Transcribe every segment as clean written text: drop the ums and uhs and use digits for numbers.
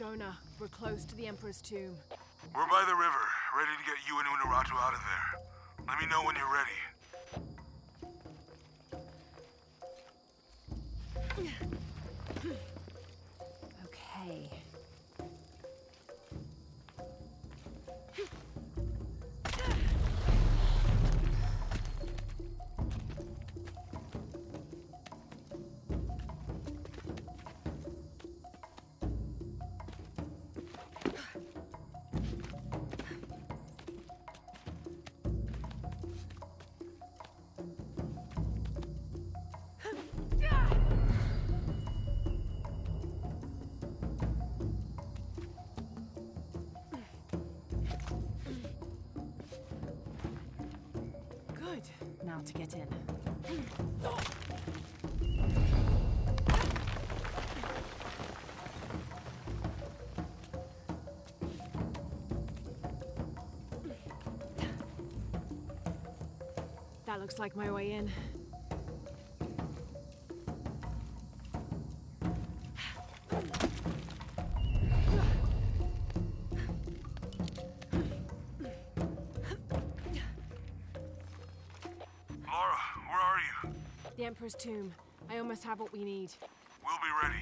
Jonah, we're close to the Emperor's tomb. We're by the river, ready to get you and Unuratu out of there. Let me know when you're ready. Okay. Now to get in. That looks like my way in. The Emperor's tomb. I almost have what we need. We'll be ready.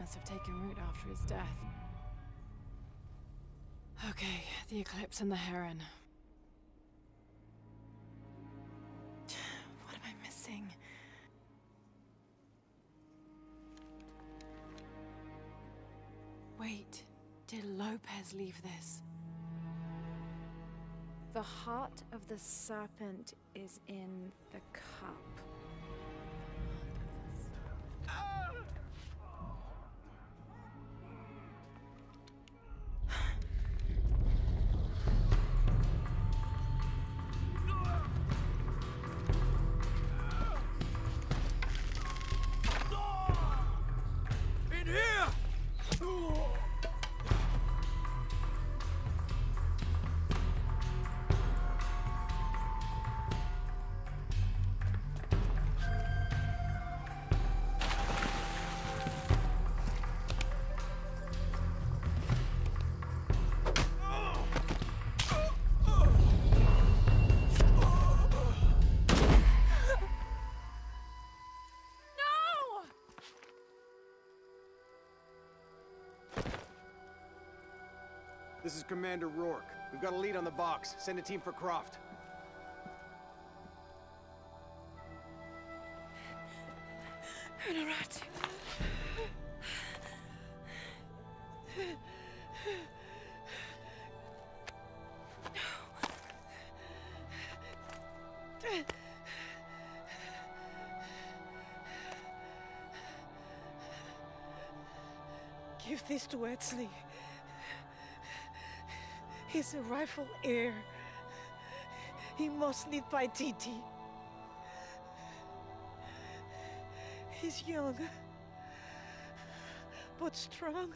Must have taken root after his death. Okay, the eclipse and the heron. What am I missing? Wait, did Lopez leave this? The heart of the serpent is in the cup. This is Commander Rourke. We've got a lead on the box. Send a team for Croft. Unuratu. No. Give this to Edsley. He's a rightful heir. He must lead Paititi. He's young, but strong.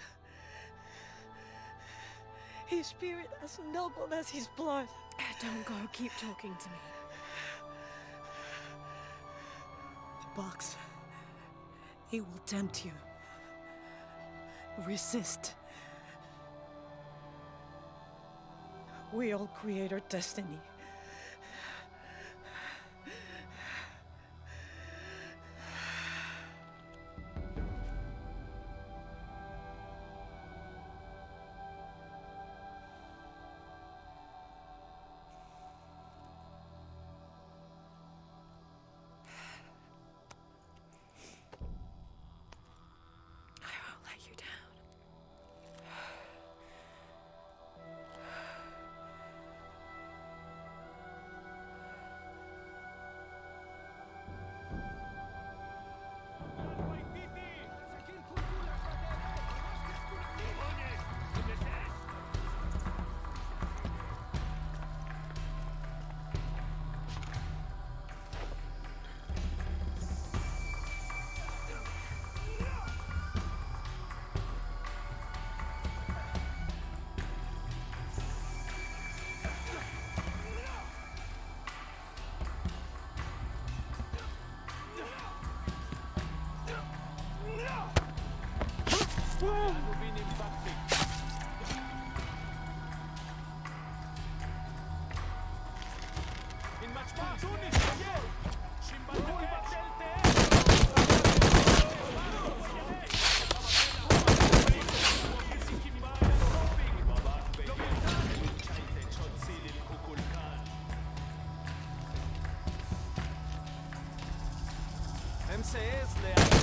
His spirit as noble as his blood. Don't go, keep talking to me. The box, he will tempt you. Resist. We all create our destiny. avance es de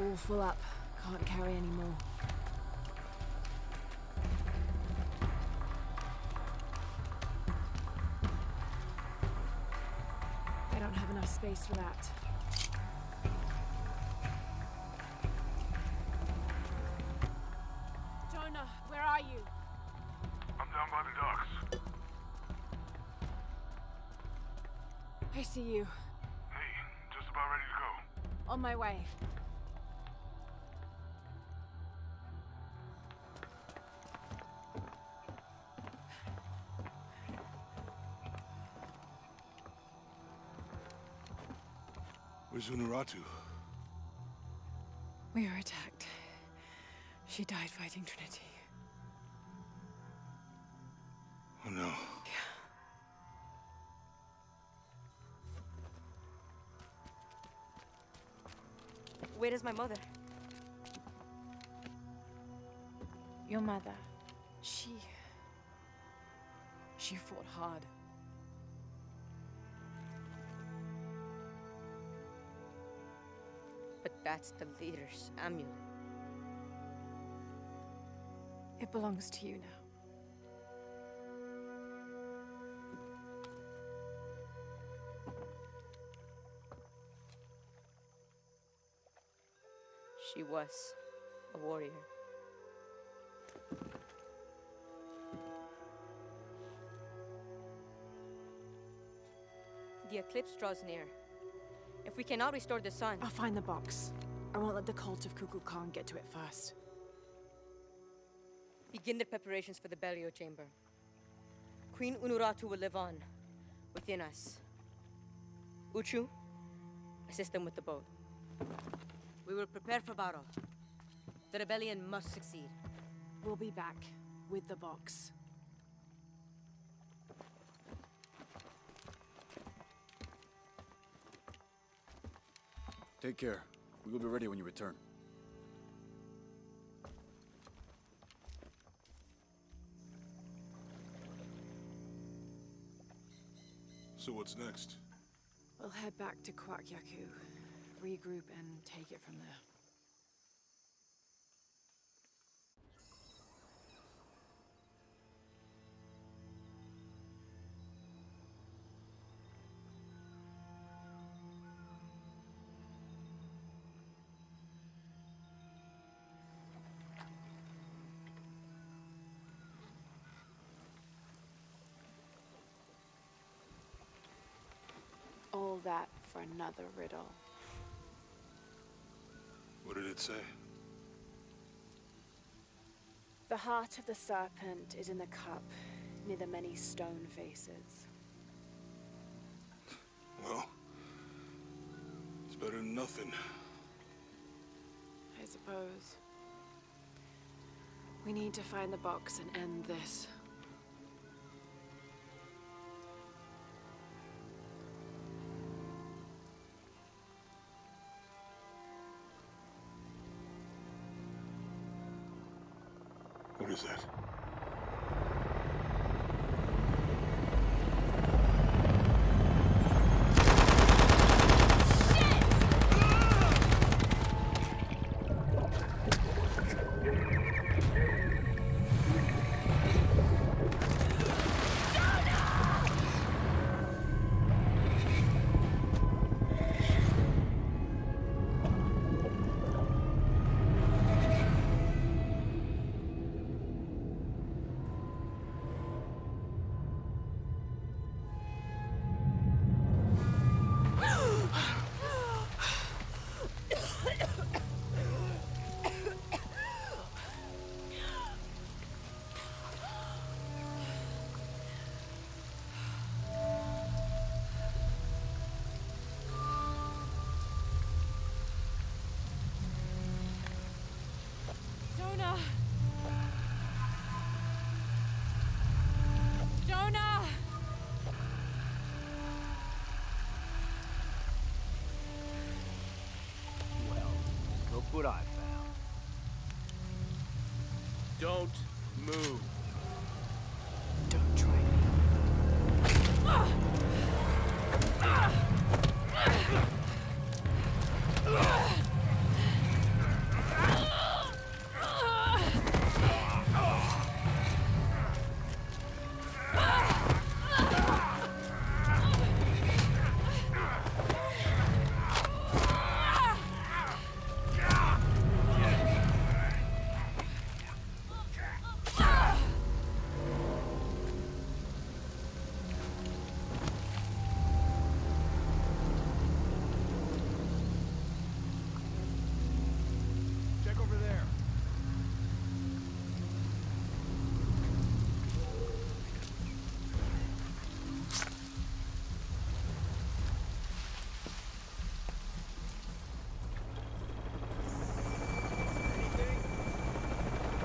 all full up. Can't carry any more. I don't have enough space for that. Jonah, where are you? I'm down by the docks. I see you. Hey, just about ready to go. On my way. Where's Unuratu? We were attacked. She died fighting Trinity. Oh no. Yeah. Where is my mother? Your mother. She fought hard. That's the leader's amulet. It belongs to you now. She was a warrior. The eclipse draws near. If we cannot restore the sun... I'll find the box. I won't let the cult of Kukulkan get to it first. Begin the preparations for the Belio Chamber. Queen Unuratu will live on, within us. Uchu, assist them with the boat. We will prepare for battle. The rebellion must succeed. We'll be back, with the box. Take care. We will be ready when you return. So what's next? We'll head back to Quwaq Yaku, regroup and take it from there. All that for another riddle. What did it say? The heart of the serpent is in the cup, near the many stone faces. Well, it's better than nothing. I suppose. We need to find the box and end this. What is that? Don't move. Don't try me.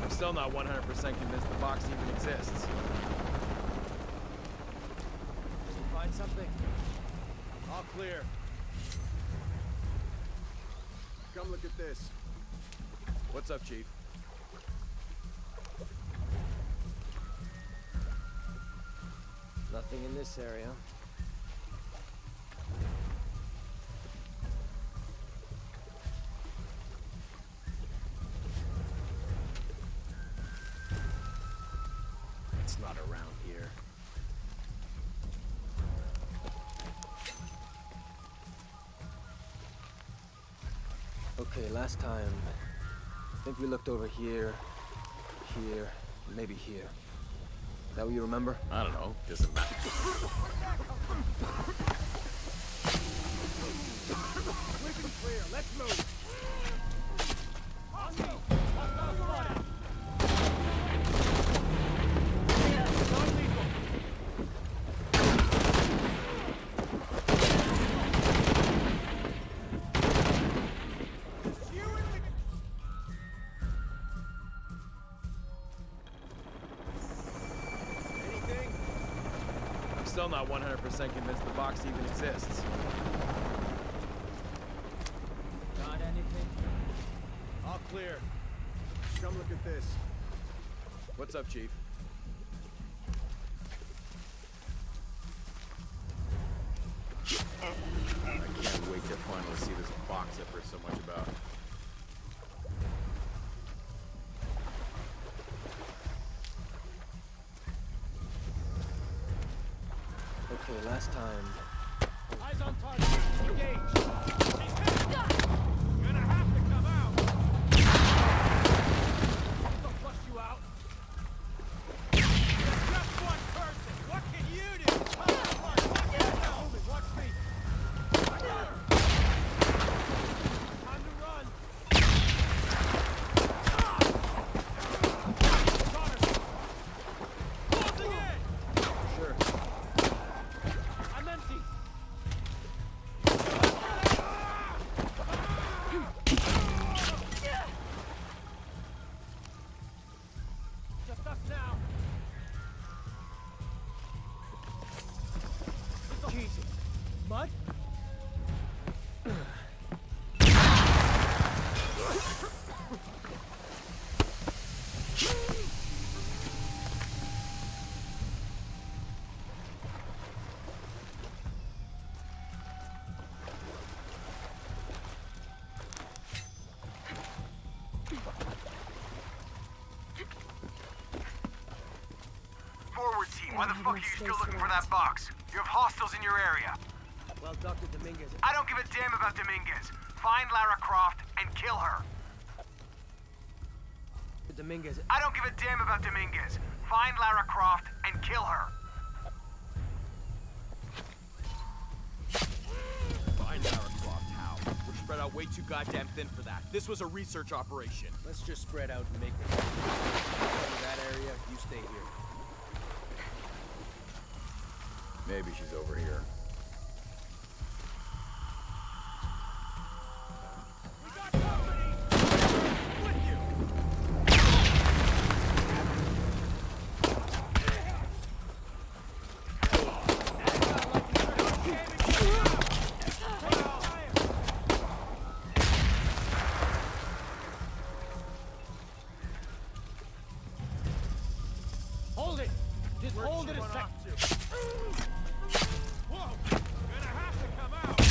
I'm still not 100% convinced the box even exists. Did you find something? All clear. Come look at this. What's up, Chief? Nothing in this area. Okay, last time, I think we looked over here, maybe here. Is that what you remember? I don't know. Doesn't matter. Quick and clear. Let's move. I'm not 100% convinced the box even exists. Got anything? All clear. Come look at this. What's up, Chief? I can't wait to finally see this box I've heard so much about. Okay, last time. Eyes on target. Engage. You're gonna have to come out. I'll flush you out. There's just one person. What can you do? Hold it. Watch me. Time to run. Closing in. Sure. Why the fuck are you still looking for that box? You have hostiles in your area. Well, Dr. Dominguez... I don't give a damn about Dominguez. Find Lara Croft and kill her. Dominguez... I don't give a damn about Dominguez. Find Lara Croft and kill her. Find Lara Croft, how? We're spread out way too goddamn thin for that. This was a research operation. Let's just spread out and make it. That area, you stay here. Maybe she's over here. We got company! With you! Just hold it a second. Whoa! Gonna have to come out.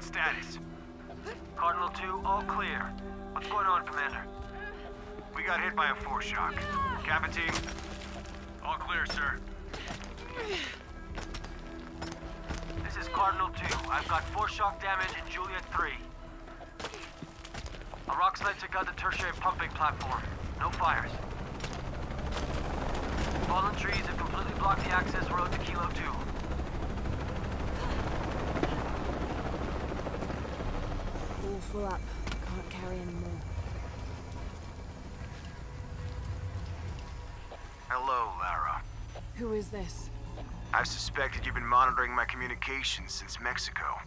Status. Cardinal 2, all clear. What's going on, Commander? We got hit by a force shock. Kappa team, all clear, sir. This is Cardinal 2. I've got force shock damage in Juliet 3. A rock sledge got the tertiary pumping platform. No fires. Fallen trees have completely blocked the access road to Kilo 2. Full up. Can't carry any more. Hello, Lara. Who is this? I've suspected you've been monitoring my communications since Mexico.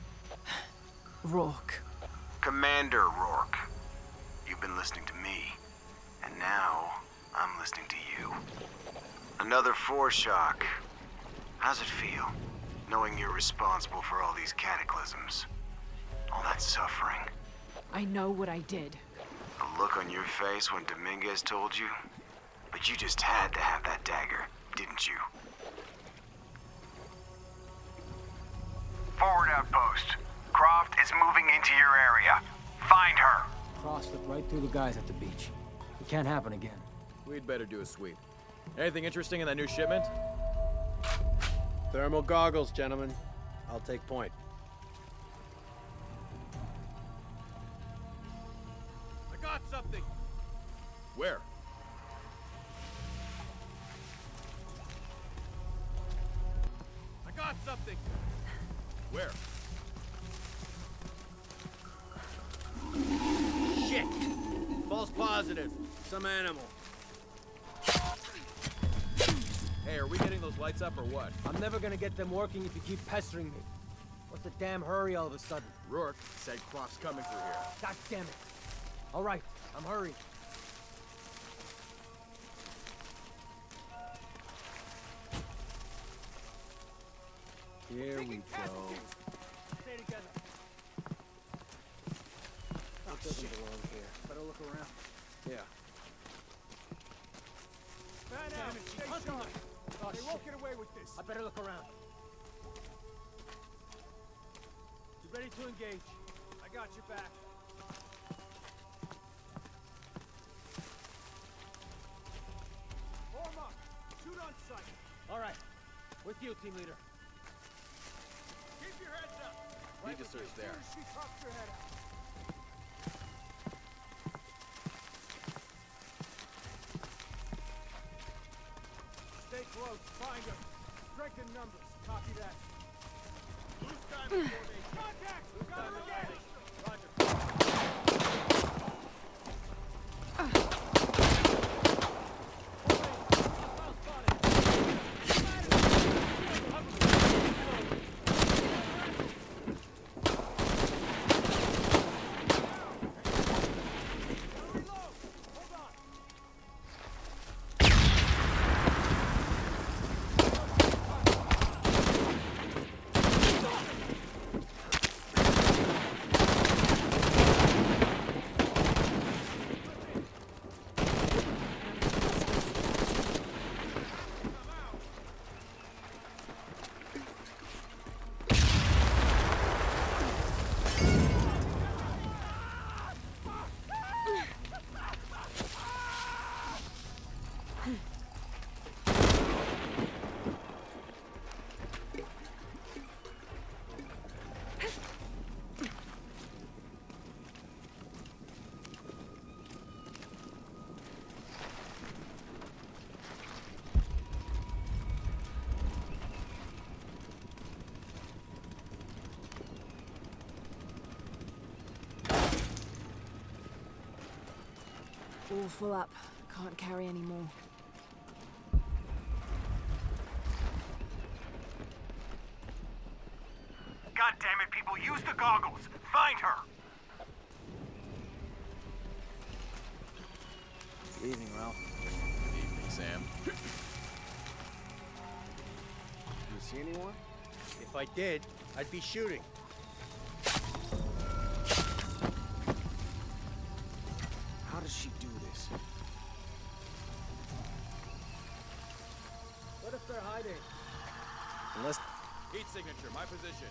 Rourke. Commander Rourke. You've been listening to me. And now, I'm listening to you. Another force shock. How's it feel, knowing you're responsible for all these cataclysms? All that suffering. I know what I did. The look on your face when Dominguez told you? But you just had to have that dagger, didn't you? Forward outpost. Croft is moving into your area. Find her. Croft slipped right through the guys at the beach. It can't happen again. We'd better do a sweep. Anything interesting in that new shipment? Thermal goggles, gentlemen. I'll take point. Something. Where? I got something. Where? Shit. False positive. Some animal. Hey, are we getting those lights up or what? I'm never gonna get them working if you keep pestering me. What's the damn hurry all of a sudden? Rourke said Croft's coming through here. God damn it. All right. I'm hurried. Here we go. Stay together. Oh, it doesn't belong here. Better look around. Yeah. Man out. Stay sharp. Oh, they won't get away with this. I better look around. You ready to engage? I got your back. All right, with you, team leader. Keep your heads up. Right, need to search there. She pops your head out. Stay close. Find her. Strength in numbers. Copy that. Lose time before they contact. Lose time again. All full up. Can't carry any more. God damn it, people, use the goggles. Find her. Good evening, Ralph. Good evening, Sam. You see anyone? If I did, I'd be shooting. How does she do this? What if they're hiding? Unless... Heat signature, my position.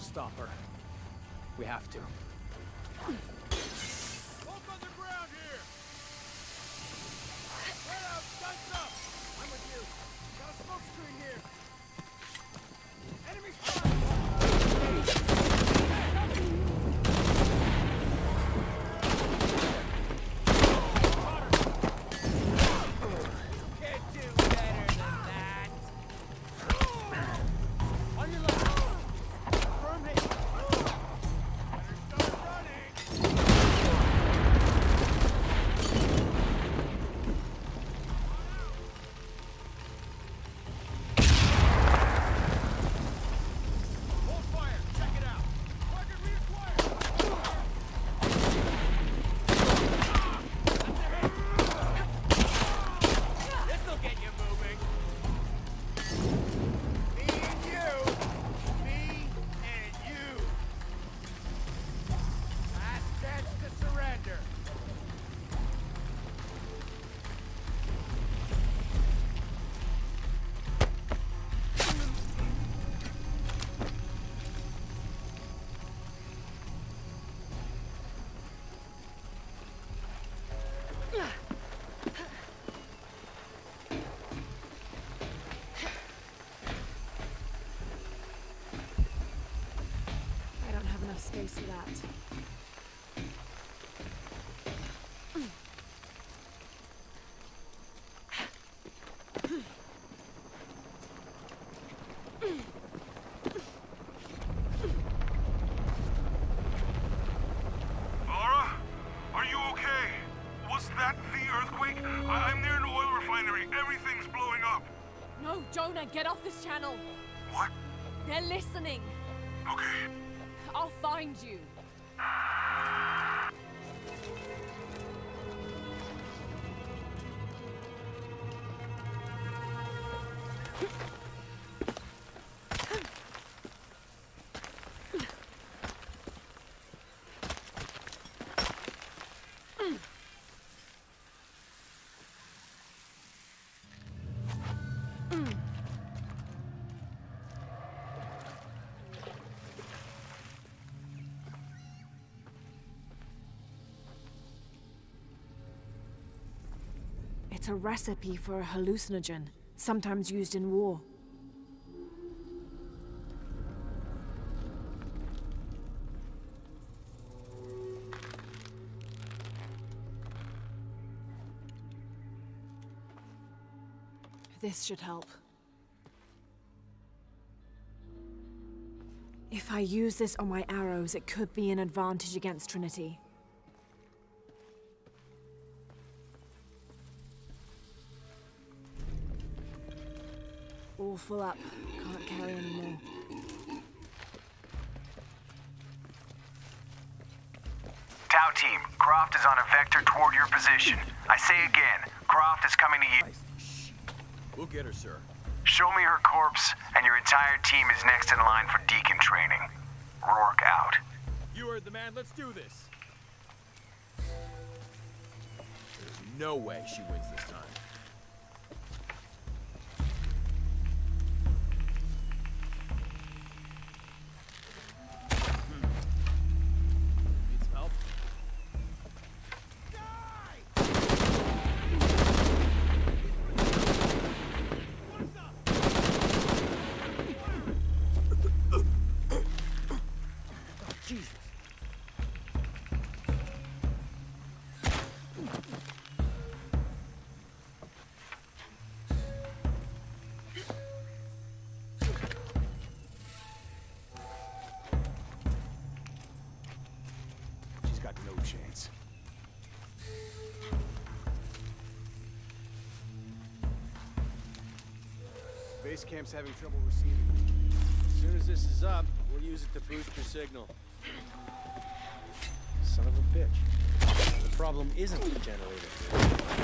Stop her. We have to. Both on the ground here! Head up! Guns up! I'm with you. Got a smoke screen here. Enemy spotted! You can't do better than that. On your left. Space for that. Lara? Are you okay? Was that the earthquake? I'm near an oil refinery. Everything's blowing up. No, Jonah, get off this channel. What? They're listening. Okay. I'll find you. It's a recipe for a hallucinogen, sometimes used in war. This should help. If I use this on my arrows, it could be an advantage against Trinity. All full up. Can't carry any more. Tau team, Croft is on a vector toward your position. I say again, Croft is coming to you. We'll get her, sir. Show me her corpse, and your entire team is next in line for Deacon training. Rourke out. You heard the man. Let's do this. There's no way she wins this time. Jesus. Base camp's having trouble receiving. As soon as this is up, we'll use it to boost your signal. Son of a bitch. The problem isn't the generator.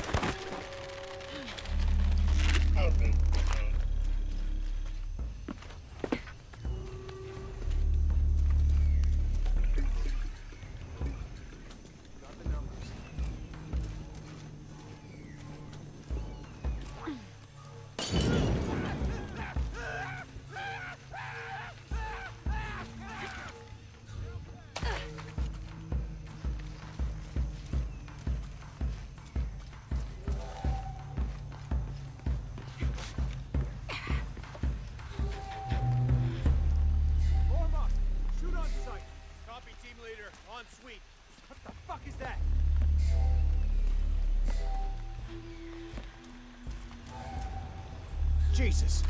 Jesus.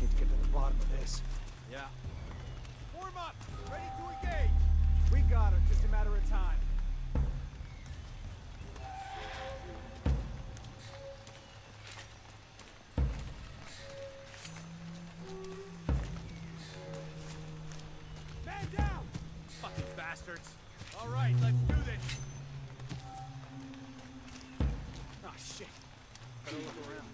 Need to get to the bottom of this. Yeah. Warm up. Ready to engage. We got her. Just a matter of time. Man down! Fucking bastards. All right, let's do this. Ah, shit. Better look around.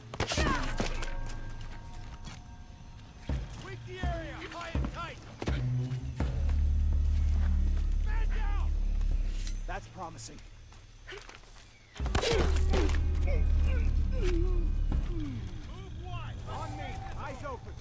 The area, high and tight. Man down. That's promising. Move wide. On me. Eyes open.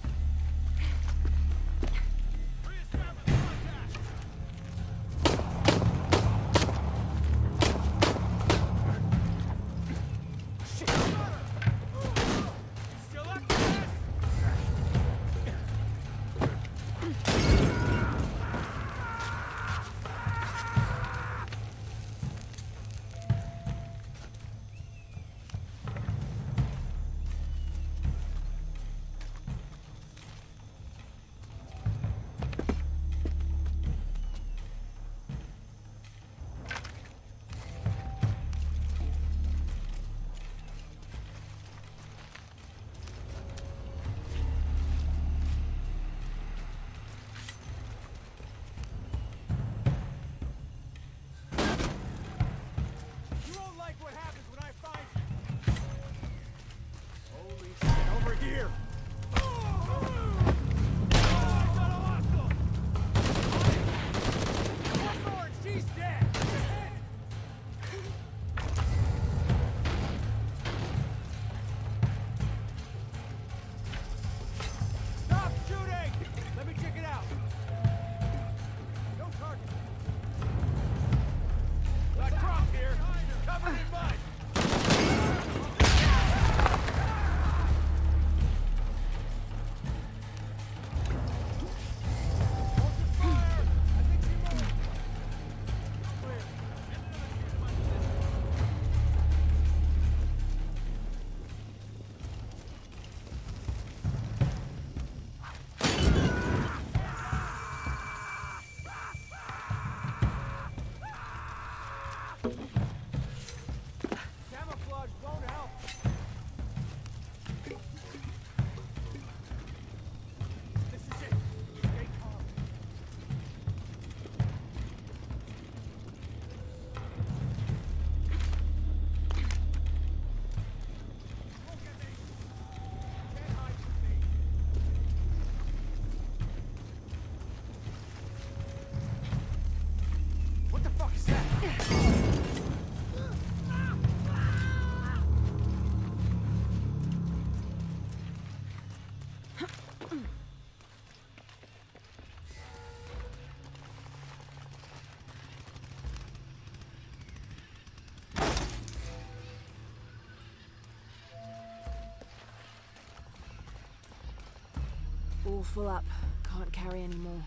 All full up. Can't carry anymore.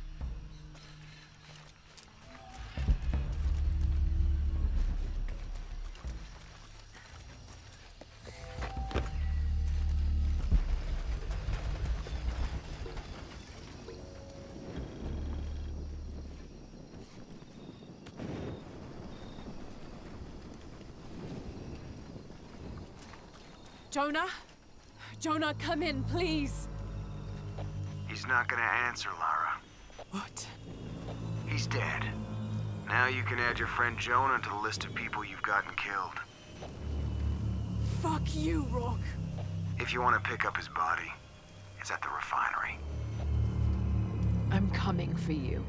Jonah? Jonah, come in, please. He's not gonna answer, Lara. What? He's dead. Now you can add your friend Jonah to the list of people you've gotten killed. Fuck you, Rourke. If you want to pick up his body, it's at the refinery. I'm coming for you.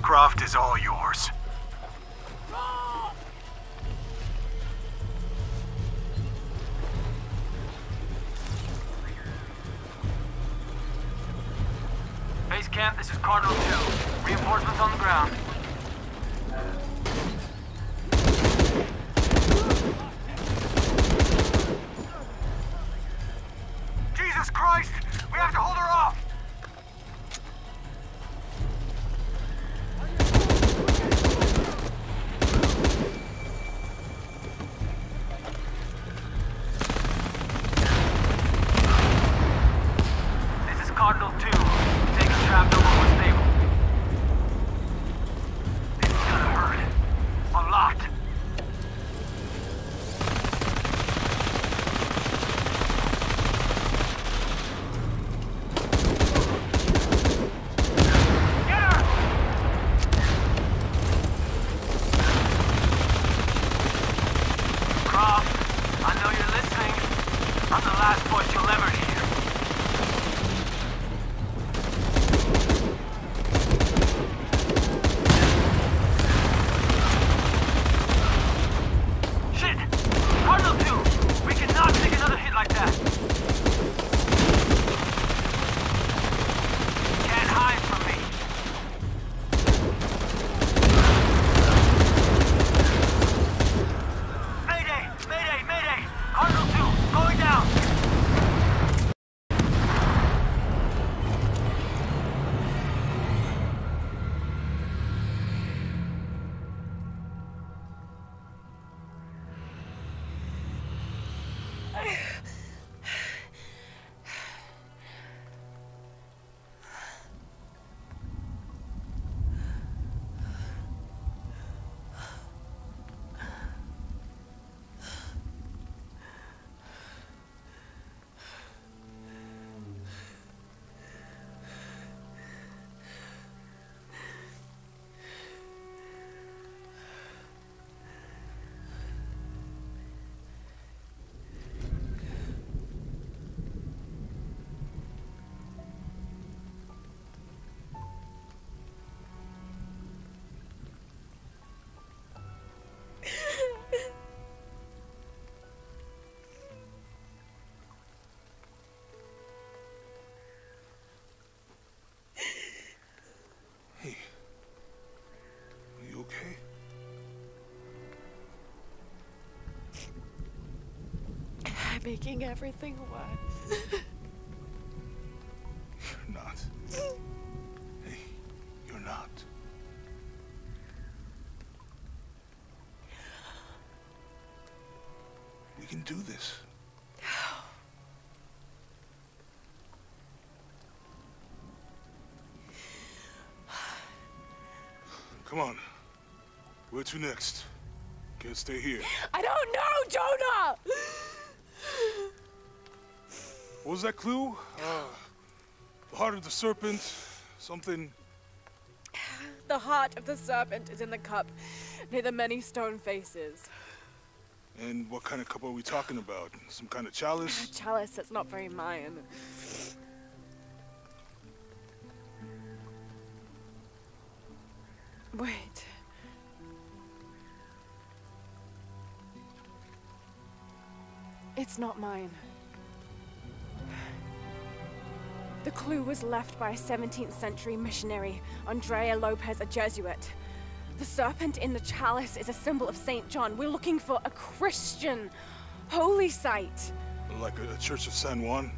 Croft is all yours. Base camp, this is Cardinal 2. Reinforcements on the ground. Jesus Christ! We have to hold her off! making everything worse. You're not. Hey, you're not. We can do this. Come on. Where to next? Can't stay here. I don't know, Jonah! What was that clue? The heart of the serpent, something. The heart of the serpent is in the cup, near the many stone faces. And what kind of cup are we talking about? Some kind of chalice? A chalice that's not very Mayan. Wait. It's not mine. The clue was left by a 17th century missionary, Andrea Lopez, a Jesuit. The serpent in the chalice is a symbol of St. John. We're looking for a Christian holy site. Like a church of San Juan?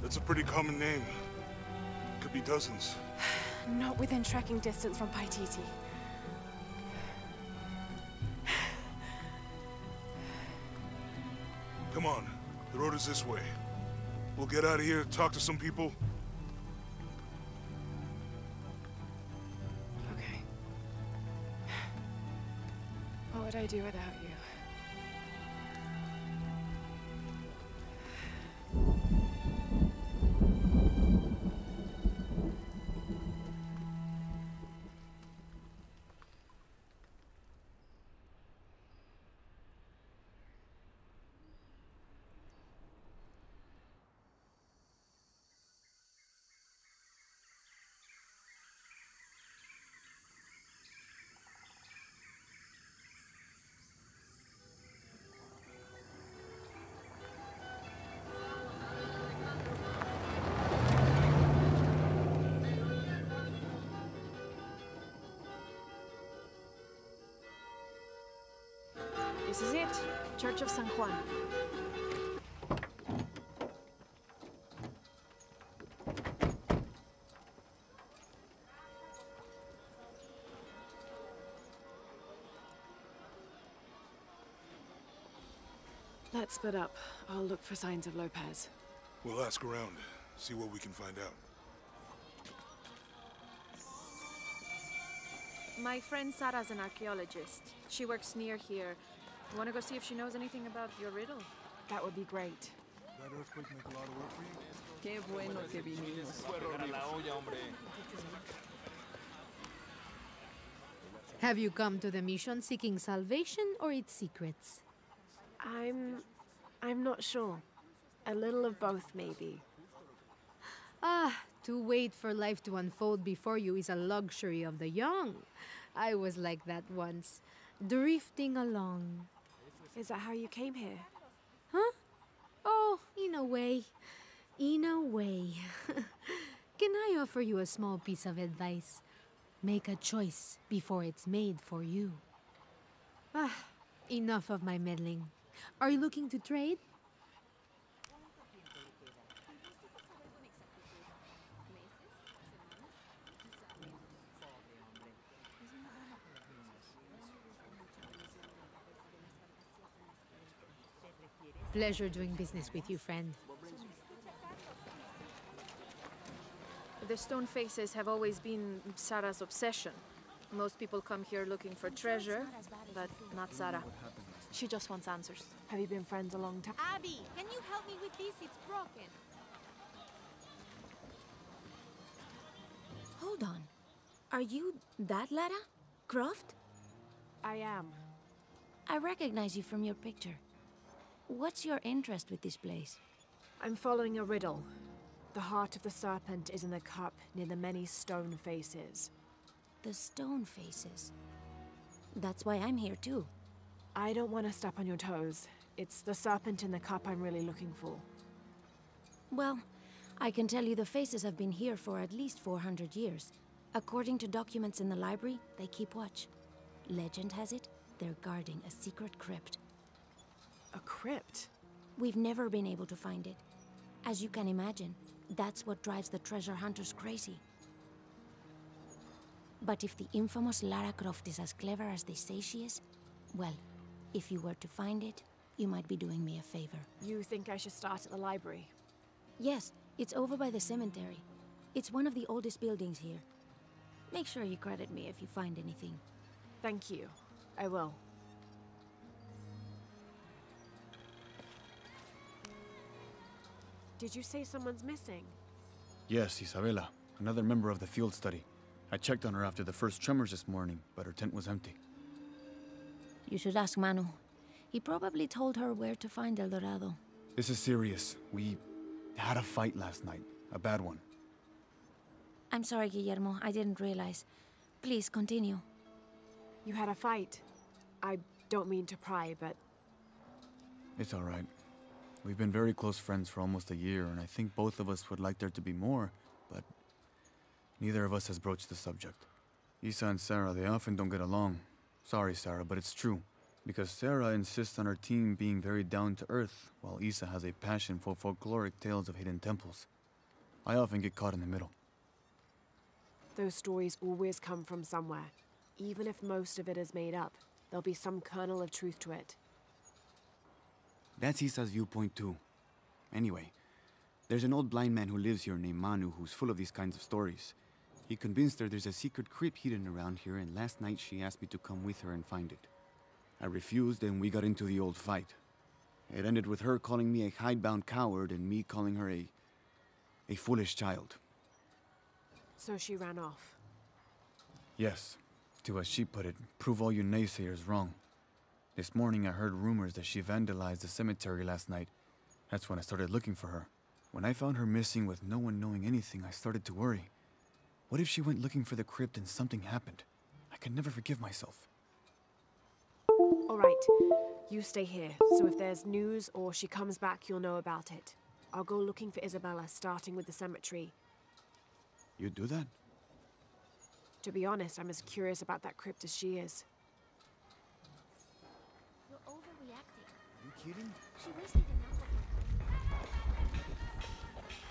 That's a pretty common name. Could be dozens. Not within trekking distance from Paititi. Come on, the road is this way. We'll get out of here, talk to some people. Okay. What would I do without you? This is it, Church of San Juan. Let's split up. I'll look for signs of Lopez. We'll ask around, see what we can find out. My friend Sarah's an archaeologist. She works near here. Want to go see if she knows anything about your riddle? That would be great. That earthquake make a lot of work for you? Qué bueno que vinimos. Have you come to the mission seeking salvation or its secrets? I'm not sure. A little of both, maybe. To wait for life to unfold before you is a luxury of the young. I was like that once, drifting along. Is that how you came here? Huh? Oh, in a way. In a way. Can I offer you a small piece of advice? Make a choice before it's made for you. Enough of my meddling. Are you looking to trade? Pleasure doing business with you, friend. The stone faces have always been Sarah's obsession. Most people come here looking for treasure, but not Sarah. She just wants answers. Have you been friends a long time? Abby, can you help me with this? It's broken. Hold on. Are you that Lara Croft? I am. I recognize you from your picture. What's your interest with this place? I'm following a riddle. The heart of the serpent is in the cup near the many stone faces. The stone faces? That's why I'm here too. I don't want to step on your toes. It's the serpent in the cup I'm really looking for. Well, I can tell you the faces have been here for at least 400 years. According to documents in the library, they keep watch. Legend has it, they're guarding a secret crypt. A crypt? We've never been able to find it. As you can imagine, that's what drives the treasure hunters crazy. But if the infamous Lara Croft is as clever as they say she is, well, if you were to find it, you might be doing me a favor. You think I should start at the library? Yes, it's over by the cemetery. It's one of the oldest buildings here. Make sure you credit me if you find anything. Thank you. I will. Did you say someone's missing? Yes, Isabella. Another member of the field study. I checked on her after the first tremors this morning, but her tent was empty. You should ask Manu. He probably told her where to find El Dorado. This is serious. We had a fight last night. A bad one. I'm sorry, Guillermo. I didn't realize. Please, continue. You had a fight. I don't mean to pry, but... It's all right. We've been very close friends for almost a year, and I think both of us would like there to be more, but neither of us has broached the subject. Isa and Sarah, they often don't get along. Sorry, Sarah, but it's true, because Sarah insists on her team being very down-to-earth, while Isa has a passion for folkloric tales of hidden temples. I often get caught in the middle. Those stories always come from somewhere. Even if most of it is made up, there'll be some kernel of truth to it. That's Isa's viewpoint too. Anyway, there's an old blind man who lives here named Manu who's full of these kinds of stories. He convinced her there's a secret crypt hidden around here, and last night she asked me to come with her and find it. I refused and we got into the old fight. It ended with her calling me a hidebound coward and me calling her a foolish child. So she ran off? Yes. To, as she put it, prove all you naysayers wrong. This morning I heard rumors that she vandalized the cemetery last night. That's when I started looking for her. When I found her missing with no one knowing anything, I started to worry. What if she went looking for the crypt and something happened? I could never forgive myself. All right, you stay here, so if there's news or she comes back, you'll know about it. I'll go looking for Isabella, starting with the cemetery. You do that? To be honest, I'm as curious about that crypt as she is. Kidding?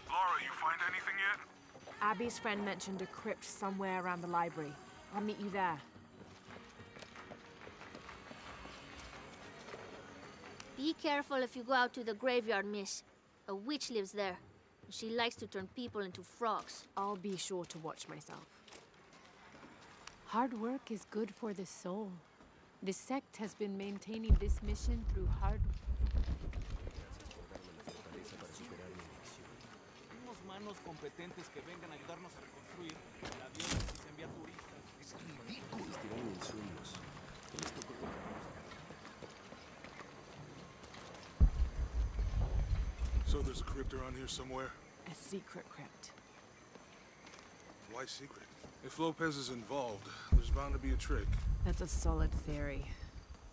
Lara, you find anything yet? Abby's friend mentioned a crypt somewhere around the library. I'll meet you there. Be careful if you go out to the graveyard, miss. A witch lives there. She likes to turn people into frogs. I'll be sure to watch myself. Hard work is good for the soul. The sect has been maintaining this mission through hard work. So there's a crypt around here somewhere? A secret crypt. Why secret? If Lopez is involved, there's bound to be a trick. That's a solid theory.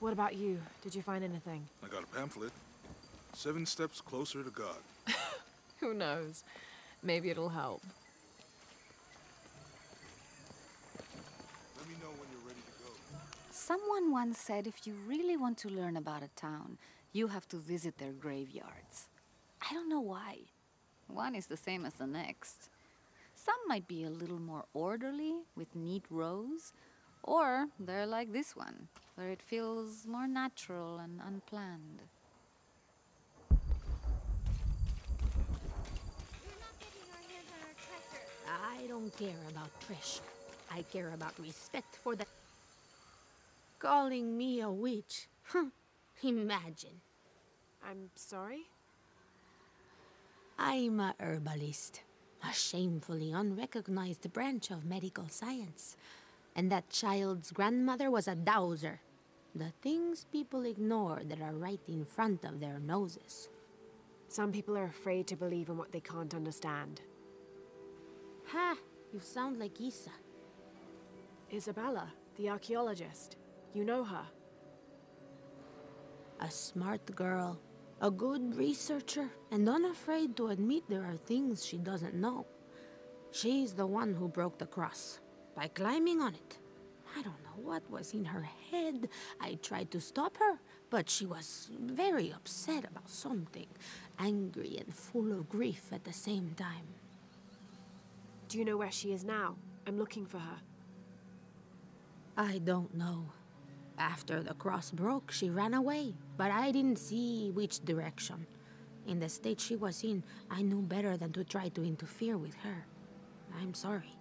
What about you? Did you find anything? I got a pamphlet. 7 Steps Closer to God. Who knows? Maybe it'll help. Let me know when you're ready to go. Someone once said if you really want to learn about a town, you have to visit their graveyards. I don't know why. One is the same as the next. Some might be a little more orderly, with neat rows. Or they're like this one, where it feels more natural and unplanned. We're not getting our hands on our treasure. I don't care about Trish. I care about respect for the... Calling me a witch. Imagine. I'm sorry? I'm a herbalist. A shamefully unrecognized branch of medical science. And that child's grandmother was a dowser. The things people ignore that are right in front of their noses. Some people are afraid to believe in what they can't understand. Ha! You sound like Isa. Isabella, the archaeologist. You know her. A smart girl, a good researcher, and unafraid to admit there are things she doesn't know. She's the one who broke the cross. By climbing on it. I don't know what was in her head. I tried to stop her, but she was very upset about something, angry and full of grief at the same time. Do you know where she is now? I'm looking for her. I don't know. After the cross broke, she ran away, but I didn't see which direction. In the state she was in, I knew better than to try to interfere with her. I'm sorry.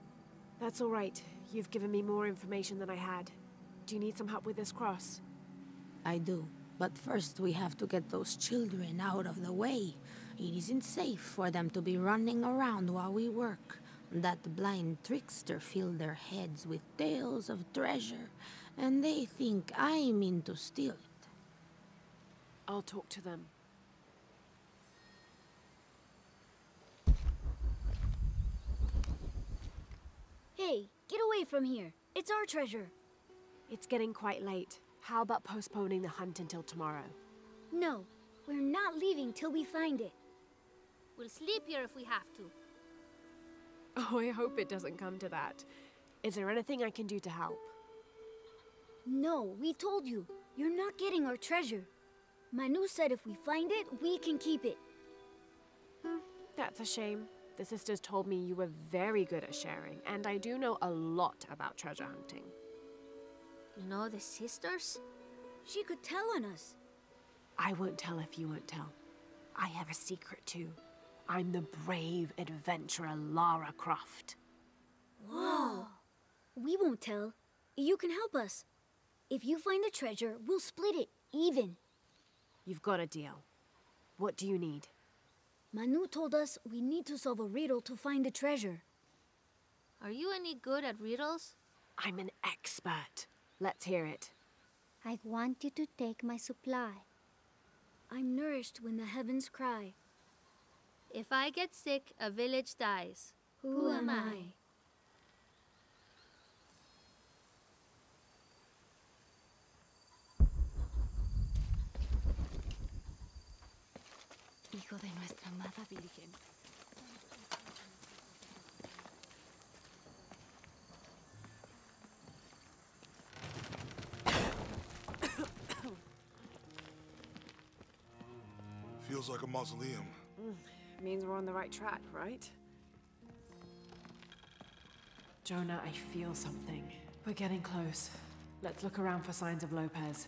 That's all right. You've given me more information than I had. Do you need some help with this cross? I do, but first we have to get those children out of the way. It isn't safe for them to be running around while we work. That blind trickster filled their heads with tales of treasure, and they think I mean to steal it. I'll talk to them. Hey, get away from here. It's our treasure. It's getting quite late. How about postponing the hunt until tomorrow? No, we're not leaving till we find it. We'll sleep here if we have to. Oh, I hope it doesn't come to that. Is there anything I can do to help? No, we told you. You're not getting our treasure. Manu said if we find it, we can keep it. That's a shame. The sisters told me you were very good at sharing, and I do know a lot about treasure hunting. You know the sisters? She could tell on us. I won't tell if you won't tell. I have a secret too. I'm the brave adventurer Lara Croft. Whoa! We won't tell. You can help us. If you find the treasure, we'll split it, even. You've got a deal. What do you need? Manu told us we need to solve a riddle to find the treasure. Are you any good at riddles? I'm an expert. Let's hear it. I want you to take my supply. I'm nourished when the heavens cry. If I get sick, a village dies. Who am I? Hijo de nuestra amada Virgen. Feels like a mausoleum. Means we're on the right track, right? Jonah, I feel something. We're getting close. Let's look around for signs of Lopez.